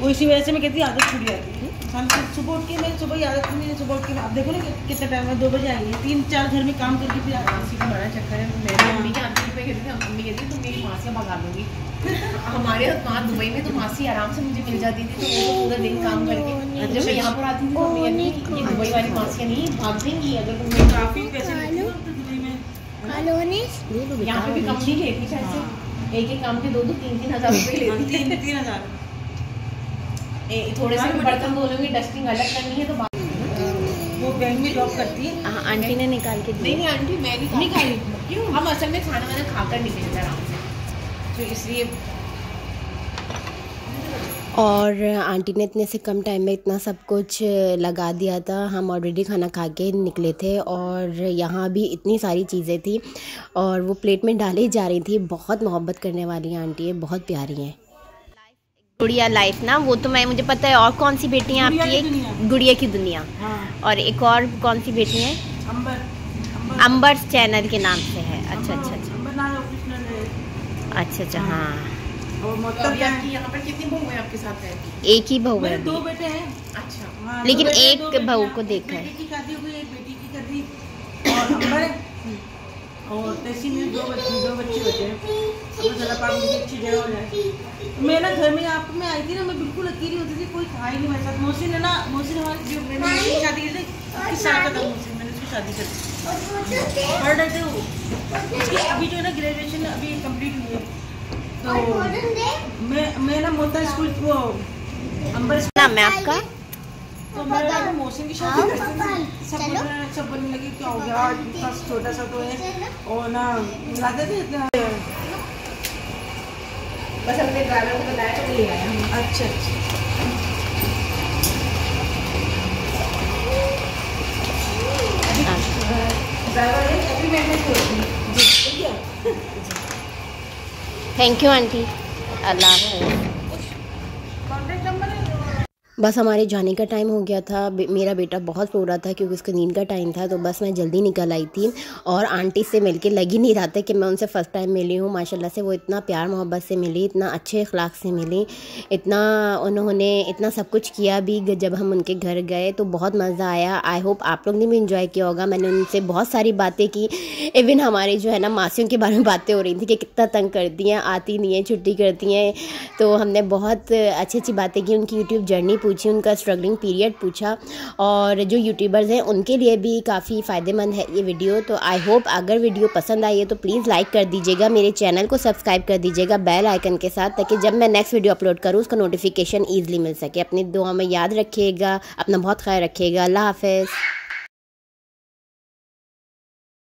वो इसी वजह से मैं कितनी आदत छूट जाती है इंसान की। सुबह उठ के मैं सुबह ही आदत नहीं है, सुबह उठ के आप देखो ना कितने टाइम में 2 बजे आई है, 3-4 घर में काम करके फिर आती है। बड़ा चक्कर है। मेरी मम्मी की आंटी पे कहती थी, मम्मी कहती है तुम मेरी माँ से भगा दूँगी। हमारे वहाँ दुबई में तो मासी आराम से मुझे मिल जाती थी, तो वो पूरा दिन काम करके जब मैं यहाँ पर आती थी तो ये दुबई वाली मासियाँ नहीं भाग देंगी। अगर तुम्हें काफ़ी पैसे यहाँ पे भी कम नहीं लेती, शायद एक एक काम के 2-2, 3-3 हज़ार रुपये लेती है। 3-3 हज़ार थोड़े से बर्तन धोलेंगे, डस्टिंग अलग करनी है तो वो बैंक में जॉब करती है। आंटी ने निकाल के नहीं, आंटी मैं नहीं खाई, हम असल में खाना वाना खाकर निकलते आराम से, तो इसलिए। और आंटी ने इतने से कम टाइम में इतना सब कुछ लगा दिया था। हम ऑलरेडी खाना खा के निकले थे और यहाँ भी इतनी सारी चीज़ें थी और वो प्लेट में डाली जा रही थी। बहुत मोहब्बत करने वाली आंटी है, बहुत प्यारी हैं। गुड़िया लाइफ ना, वो तो मैं मुझे पता है। और कौन सी बेटी हैं आपकी? एक गुड़िया की दुनिया, हाँ। और एक और कौन सी बेटी है? अंबर चैनल के नाम से है। अच्छा अच्छा अच्छा अच्छा अच्छा, हाँ। और यहाँ पर कितनी बहू है आपके साथ? एक ही बहू है, 2 बेटे हैं। अच्छा, हाँ, लेकिन एक बहू को देखा है। बेटी की शादी हो गई, एक बेटी की कर दी और अंबर है। और तैसी में 2 बच्चे बचे हैं। मैं ना घर में आप में आई थी ना, मैं बिल्कुल अकेली होती थी, कोई था ही नहीं मेरे साथ। मोहसिन है ना, मोहसिन हमारे जो मैंने शादी की थी, साथ था मोहसिन, मैंने उसकी शादी कर दी। थर्ड है वो, अभी जो है ना ग्रेजुएशन अभी कम्प्लीट हुई है। तो मैं ना मोहता स्कूल वो अंबर नाम है आपका, तो मैं मोहसिन की शादी सब बनने लगी। क्या हो गया, छोटा सा तो है और ना लाते थे इतना, बस हमने ड्राइवर को बताया तो ले आया। अच्छा अच्छा, ड्राइवर है अभी मैंने छोड़ दी। थैंक यू आंटी, अल्लाह हाफ़िज़। बस हमारे जाने का टाइम हो गया था। मेरा बेटा बहुत रो रहा था क्योंकि उसको नींद का टाइम था, तो बस मैं जल्दी निकल आई थी। और आंटी से मिलके लग ही नहीं रहा था कि मैं उनसे फ़र्स्ट टाइम मिली हूँ। माशाल्लाह से वो इतना प्यार मोहब्बत से मिली, इतना अच्छे अखलाक से मिली, इतना उन्होंने इतना सब कुछ किया भी। जब हम उनके घर गए तो बहुत मज़ा आया। आई होप आप लोग ने भी इन्जॉय किया होगा। मैंने उनसे बहुत सारी बातें की, इवन हमारे जो है ना मासियों के बारे में बातें हो रही थी कि कितना तंग करती हैं, आती नहीं है, छुट्टी करती हैं। तो हमने बहुत अच्छी अच्छी बातें की, उनकी यूट्यूब जर्नी पूछी, उनका स्ट्रगलिंग पीरियड पूछा, और जो यूट्यूबर्स हैं उनके लिए भी काफ़ी फ़ायदेमंद है ये वीडियो। तो आई होप अगर वीडियो पसंद आई है तो प्लीज़ लाइक कर दीजिएगा, मेरे चैनल को सब्सक्राइब कर दीजिएगा बेल आइकन के साथ, ताकि जब मैं नेक्स्ट वीडियो अपलोड करूँ उसका नोटिफिकेशन ईजिली मिल सके। अपनी दुआ में याद रखिएगा, अपना बहुत ख्याल रखिएगा। अल्लाह हाफ़िज़।